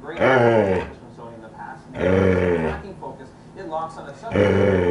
great. Smithsonian in the past. Locking focus. It locks on a subject.